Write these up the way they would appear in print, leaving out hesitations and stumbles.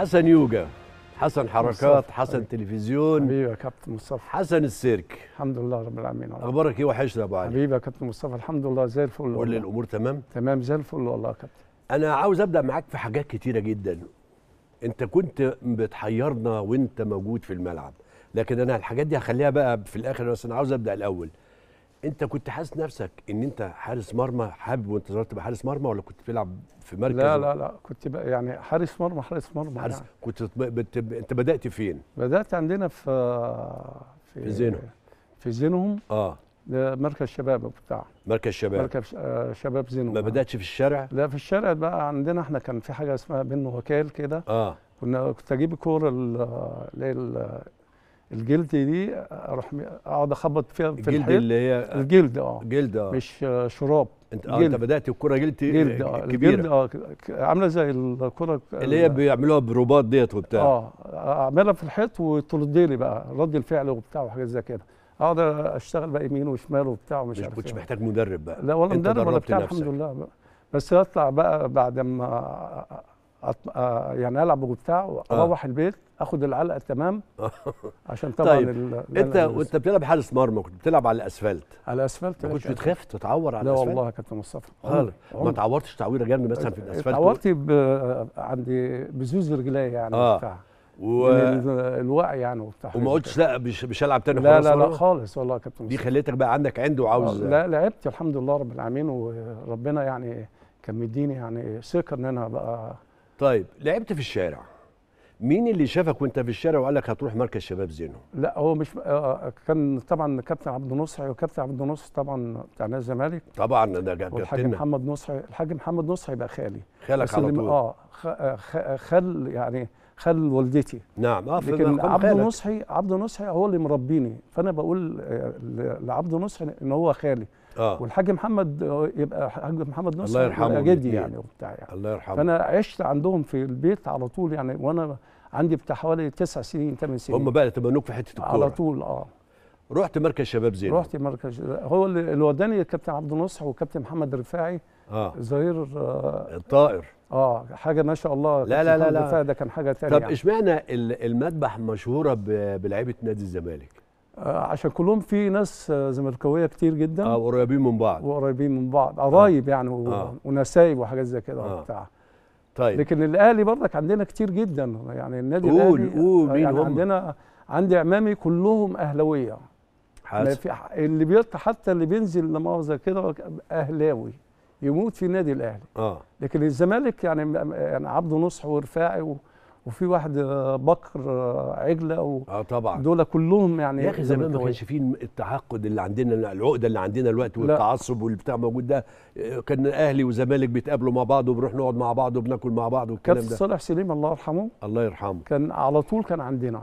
حسن يوجا، حسن حركات، حسن تلفزيون. حبيبي يا كابتن مصطفى. حسن السيرك. الحمد لله رب العالمين. اخبارك ايه؟ وحشنا يا ابو علي. حبيبي يا كابتن مصطفى، الحمد لله زي الفل. كل الامور تمام؟ تمام زي الفل والله يا كابتن. انا عاوز ابدا معاك في حاجات كتيره جدا. انت كنت بتحيرنا وانت موجود في الملعب، لكن انا الحاجات دي هخليها بقى في الاخر، بس انا عاوز ابدا الاول. انت كنت حاسس نفسك ان انت حارس مرمى، حابب وانت صغير تبقى حارس مرمى، ولا كنت بتلعب في مركز؟ لا لا لا، كنت بقى يعني حارس مرمى حارس مرمى حارس يعني. كنت انت بدات فين؟ بدات عندنا في زينهم. في زينهم مركز شباب بتاع مركز شباب زينهم. ما بداتش في الشارع؟ لا، في الشارع بقى عندنا احنا كان في حاجه اسمها بينه وكال كده. كنت اجيب الكوره الجلد دي، اروح اقعد اخبط فيها في الجلد اللي هي الجلد. جلد مش شراب. انت بدات الكره جلد كبيره. الجلد عامله زي الكره اللي هي بيعملوها برباط ديت وبتاع. اعملها في الحيط وترد لي بقى رد الفعل وبتاع وحاجات زي كده. اقعد اشتغل بقى يمين وشمال وبتاع ومش عارف. ما كنتش محتاج مدرب بقى؟ لا والله، مدرب ولا بتاع الحمد لله بقى. بس اطلع بقى بعد ما يعني العب وبتاع، اروح البيت اخد العلقه تمام عشان طبعا. طيب انت بتلعب حارس مرمى، كنت بتلعب على الاسفلت؟ على الاسفلت. ما كنتش بتخاف تتعور على الاسفلت؟ لا والله يا كابتن مصطفى خالص، ما اتعورتش تعويره جامده مثلا في الاسفلت؟ اتعورت عندي بزوز رجلي يعني وبتاع الوعي يعني وبتاع. وما قلتش لا مش هلعب تاني خالص؟ لا لا لا خالص والله يا كابتن مصطفى. دي خليتك بقى عندك عند وعاوز؟ لا، لعبت الحمد لله رب العالمين، وربنا يعني كان مديني يعني ثقه ان انا بقى. طيب لعبت في الشارع، مين اللي شافك وانت في الشارع وقال لك هتروح مركز شباب زينهم؟ لا هو مش كان طبعا كابتن عبد النصحي، وكابتن عبد النصحي طبعا بتاع نادي الزمالك طبعا، ده كابتن. والحاج محمد نصحي، الحاج محمد نصحي بقى خالي. خالك على طول؟ خال يعني خال والدتي. نعم. لكن عبد النصحي هو اللي مربيني، فانا بقول لعبد النصحي ان هو خالي. والحاج محمد يبقى حاج محمد نصر الله يرحمه جدي يعني وبتاع يعني. الله يرحمه. فانا عشت عندهم في البيت على طول يعني، وانا عندي بتاع حوالي 9 سنين 8 سنين. هم بقى تبنوك في حته الكوره على طول. رحت مركز شباب زينب؟ رحت مركز، هو اللي وداني الكابتن عبد النصر والكابتن محمد رفاعي. ظهير الطائر. حاجه ما شاء الله. لا لا لا لا، ده كان حاجه ثانيه. طب يعني اشمعنى المذبح مشهوره بلعيبه نادي الزمالك؟ عشان كلهم في ناس زملكاويه كتير جدا. وقريبين من بعض. قرايب يعني ونسايب وحاجات زي كده وبتاع. طيب لكن الاهلي برضك عندنا كتير جدا يعني، النادي الاهلي يعني عندي عمامي كلهم اهلاويه. اللي بيطلع حتى اللي بينزل لمؤاخذه كده اهلاوي، يموت في النادي الاهلي. لكن الزمالك يعني عبد النصح ورفاعي وفي واحد بكر عجله طبعا، دول كلهم يعني. يا اخي زمان ما كانش فيه التعقد اللي عندنا، العقده اللي عندنا الوقت والتعصب والبتاع موجود ده. كان اهلي وزمالك بيتقابلوا مع بعض، وبنروح نقعد مع بعض وبناكل مع بعض والكلام ده. كابتن صالح سليم الله يرحمه. الله يرحمه. كان على طول كان عندنا،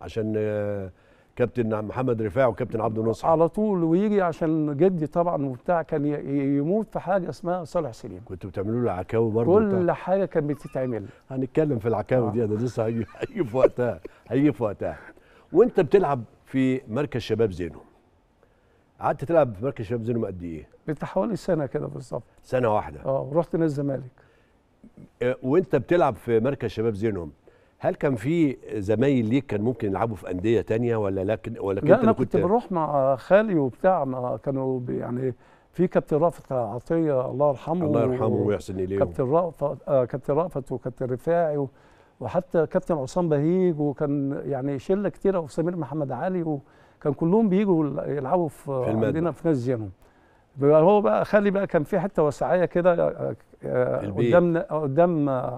عشان كابتن محمد رفاعي وكابتن عبد الناصر على طول. ويجي عشان جدي طبعا وبتاع، كان يموت في حاجه اسمها صالح سليم. كنتوا بتعملوا له عكاوي برضه؟ كل حاجه كانت بتتعمل. هنتكلم في العكاوي دي، انا لسه هيجي في وقتها. وانت بتلعب في مركز شباب زينهم، قعدت تلعب في مركز شباب زينهم قد ايه؟ بتاع حوالي سنه كده بالظبط. سنه واحده. ورحت نادي الزمالك. وانت بتلعب في مركز شباب زينهم، هل كان في زمايل ليك كان ممكن يلعبوا في انديه ثانيه ولا كنت؟ لا انا كنت بروح مع خالي وبتاع، كانوا يعني في كابتن رافت عطيه الله يرحمه. الله يرحمه ويحسن اليه. كابتن رافت وكابتن رفاعي وحتى كابتن عصام بهيج، وكان يعني شله كتيره، وسمير محمد علي، وكان كلهم بيجوا يلعبوا في عندنا في نادي زينهم. هو بقى خالي بقى كان في حته وسعيه كده قدام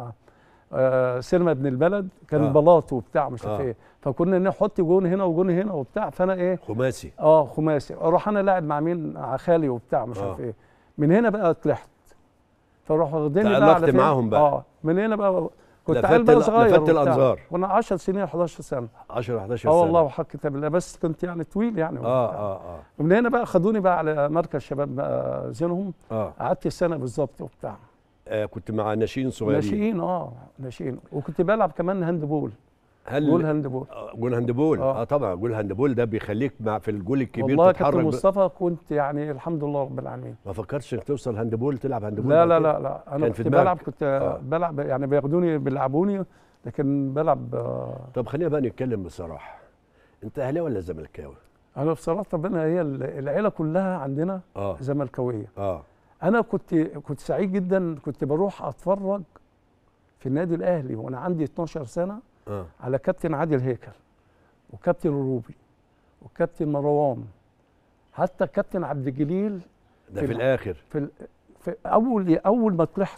سينما ابن البلد، كان بلاط وبتاع مش عارف ايه، فكنا نحط جون هنا وجون هنا وبتاع. فانا ايه، خماسي. خماسي. اروح انا لاعب مع مين؟ مع خالي وبتاع مش عارف ايه. من هنا بقى طلعت، فاروح واخديني بقى على معاهم بقى. من هنا بقى كنت عيل بقى صغير، لفت الانظار. كنا 10 سنين 11 سنه. 10 11 سنه. والله وحق كتاب الله، بس كنت يعني طويل يعني. من هنا بقى خدوني بقى على مركز شباب زينهم. قعدت سنه بالظبط وبتاع. كنت مع ناشئين صغيرين. ناشئين. ناشئين. وكنت بلعب كمان هاند بول. جول هاند بول. جول هاند بول. طبعا جول هاند بول ده بيخليك في الجول الكبير والله تتحرك. والله يا كابتن مصطفى كنت يعني الحمد لله رب العالمين. ما فكرتش انك توصل هاند بول تلعب هاند بول؟ لا لا لا لا، انا كنت بلعب يعني بياخدوني بيلعبوني لكن بلعب. طب خلينا بقى نتكلم بصراحه، انت اهلاوي ولا زملكاوي؟ انا بصراحه ربنا، هي العيله كلها عندنا زملكاويه. انا كنت سعيد جدا، كنت بروح اتفرج في النادي الاهلي وانا عندي 12 سنه على كابتن عادل هيكل وكابتن الروبي وكابتن مروان، حتى كابتن عبد الجليل ده في الاخر، في اول ما طلعت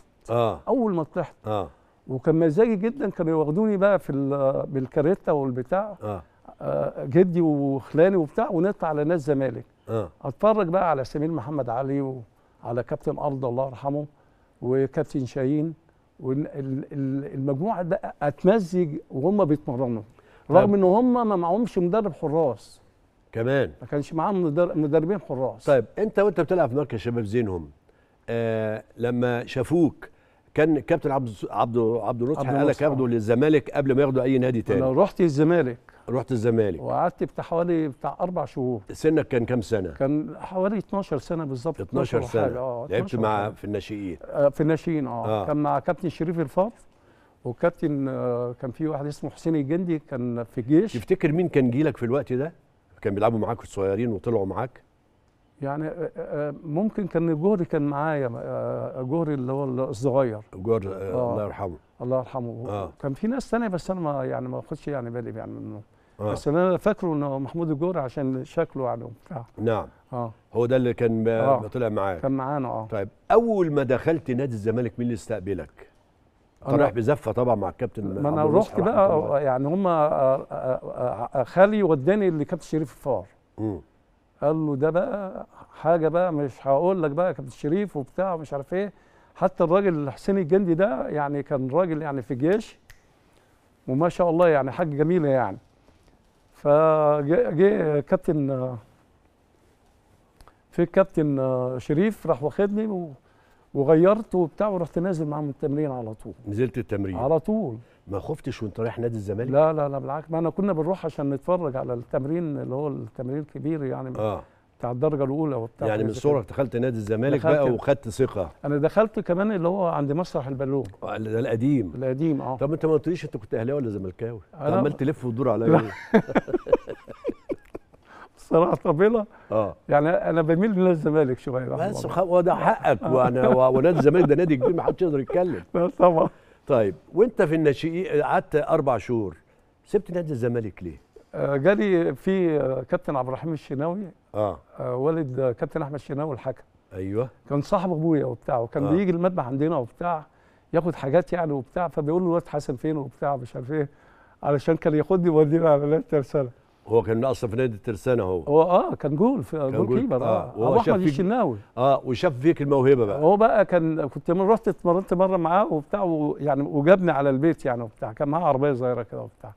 اول ما طلعت وكان مزاجي جدا، كانوا ياخدوني بقى في بالكاريتا والبتاع جدي وخلاني وبتاع، ونطلع على ناس زمالك اتفرج بقى على سمير محمد علي وعلى كابتن أرض الله يرحمه وكابتن شاهين، والمجموعه ده اتمزج وهم بيتمرنوا، رغم ان هم ما معهمش مدرب حراس كمان، ما كانش معاهم مدربين حراس. طيب انت وانت بتلعب في مركز شباب زينهم لما شافوك كان كابتن عبد الرؤوف قال لك اخده للزمالك قبل ما ياخدوا اي نادي تاني؟ انا رحت الزمالك، وقعدت بتاع حوالي اربع شهور. سنك كان كام سنه؟ كان حوالي 12 سنه بالظبط. 12 سنه لعبت مع في الناشئين؟ في الناشئين كان مع كابتن شريف الفار وكابتن كان في واحد اسمه حسين الجندي كان في الجيش. تفتكر مين كان جيلك في الوقت ده؟ كان بيلعبوا معاك الصغيرين وطلعوا معاك؟ يعني ممكن كان الجهري كان معايا، جهري اللي هو الصغير، جهري الله يرحمه. الله يرحمه. كان في ناس ثانيه بس انا ما يعني ما باخدش يعني بالي يعني منه. بس انا فاكره انه محمود الجهري عشان شكله يعني وبتاع. نعم. هو ده اللي كان طلع معاك؟ كان معانا. طيب اول ما دخلت نادي الزمالك مين اللي استقبلك؟ رايح بزفه طبعا مع الكابتن. ما انا رحت بقى طبعاً. يعني هم خالي وداني لكابتن شريف الفار. قال له ده بقى حاجه بقى مش هقول لك بقى يا كابتن شريف وبتاع ومش عارف ايه. حتى الراجل حسين الجندي ده يعني كان راجل يعني في الجيش وما شاء الله يعني حاجه جميله يعني. فجه كابتن شريف راح واخدني وغيرت وبتاع ورحت نازل معاهم التمرين على طول. نزلت التمرين على طول. ما خفتش وانت رايح نادي الزمالك؟ لا لا لا بالعكس، ما انا كنا بنروح عشان نتفرج على التمرين اللي هو التمرين الكبير يعني بتاع الدرجه الاولى وبتاع يعني. من صغرك دخلت نادي الزمالك بقى وخدت ثقه؟ انا دخلت كمان اللي هو عند مسرح البالون ده القديم. القديم. طب انت ما قلتليش انت كنت اهلاوي ولا زملكاوي؟ عمال تلف وتدور عليا صراحة طبيلة يعني انا بميل لنادي الزمالك شويه بس وده حقك وانا ونادي الزمالك ده نادي كبير ما حدش يقدر يتكلم. طبعا. طيب وانت في الناشئين قعدت اربع شهور، سبت نادي الزمالك ليه؟ جالي في كابتن عبد الرحيم الشناوي والد كابتن احمد الشناوي الحكم. ايوه. كان صاحب ابويا وبتاع وكان بيجي المذبح عندنا وبتاع ياخد حاجات يعني وبتاع، فبيقول له الواد حسن فين وبتاع مش عارف ايه، علشان كان ياخدني يوديني على نادي الترسانه. هو كان اصلا في نادي الترسانه هو كان جول كيبر ابو احمد الشناوي وشاف فيك الموهبه بقى. هو بقى كان كنت رحت اتمرنت مره معاه وبتاع ويعني وجابني على البيت يعني وبتاع، كان معاه عربيه صغيره كده وبتاع.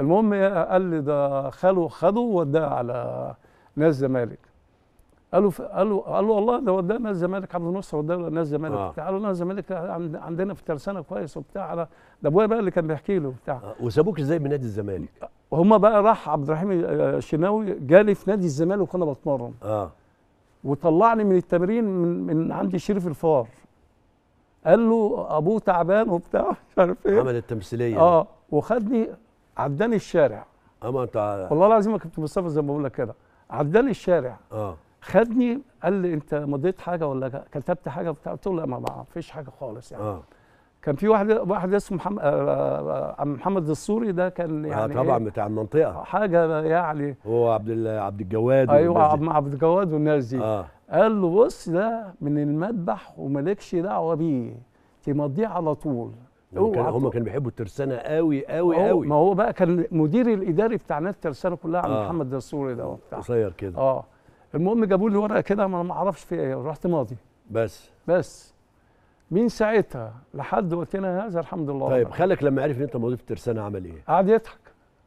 المهم قال لي ده خاله خده ووداه على نادي الزمالك. قال له والله ده وداه نادي الزمالك، عبد الناصر وداه نادي الزمالك بتاع. قال له نادي الزمالك عندنا في الترسانه كويس وبتاع. ده ابويا بقى اللي كان بيحكي له وبتاع. وسابوك ازاي من نادي الزمالك؟ هما بقى راح عبد الرحيم الشناوي جالي في نادي الزمالك وكنا بتمرن وطلعني من التمرين من عندي شريف الفار. قال له ابوه تعبان وبتاع مش عارف ايه، عمل التمثيليه وخدني عداني الشارع. ما انت والله العظيم ما كنت مصطفى زي ما بقول لك كده، عداني الشارع خدني قال لي انت مضيت حاجه ولا كتبت حاجه بتاع؟ قلت له لا ما فيش حاجه خالص يعني. كان في واحد اسمه محمد السوري ده كان يعني طبعا بتاع المنطقه حاجه يعني، هو عبد الجواد. ايوه عبد الجواد والناس دي. قال له بص ده من المذبح ومالكش دعوه بيه، تمضيه على طول. هم كانوا بيحبوا الترسانه قوي قوي قوي. ما هو بقى كان مدير الاداري بتاع نادي الترسانه كلها عم محمد السوري ده قصير كده. المهم جابوا لي ورقه كده ما اعرفش في ايه، رحت ماضي بس من ساعتها لحد وقتنا هذا الحمد لله. طيب خالك لما عرف ان انت موظف الترسانه عمل ايه؟ قعد يضحك.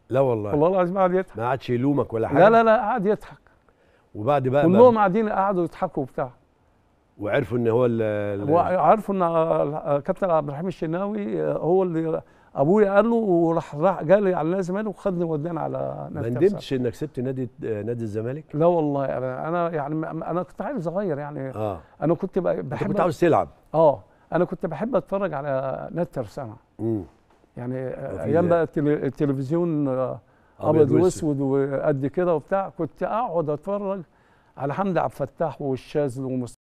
لا والله. والله العظيم قعد يضحك. ما قعدش يلومك ولا حاجه؟ لا لا لا قعد يضحك. وبعد بقى كلهم قاعدين قعدوا يضحكوا وبتاع. وعرفوا ان هو وعرفوا ان كابتن عبد الرحيم الشناوي هو اللي ابويا قال له، وراح جالي على نادي الزمالك وخدني وداني على نادي الترسانه. ما ندمتش انك سبت نادي الزمالك؟ لا والله انا يعني انا كنت عايز صغير يعني. انا كنت بحب، كنت عاوز تلعب. انا كنت بحب اتفرج على نادي الترسانه يعني ايام بقى التلفزيون ابيض واسود وقد كده وبتاع، كنت اقعد اتفرج على حمدي عبد الفتاح والشاذلي ومصطفى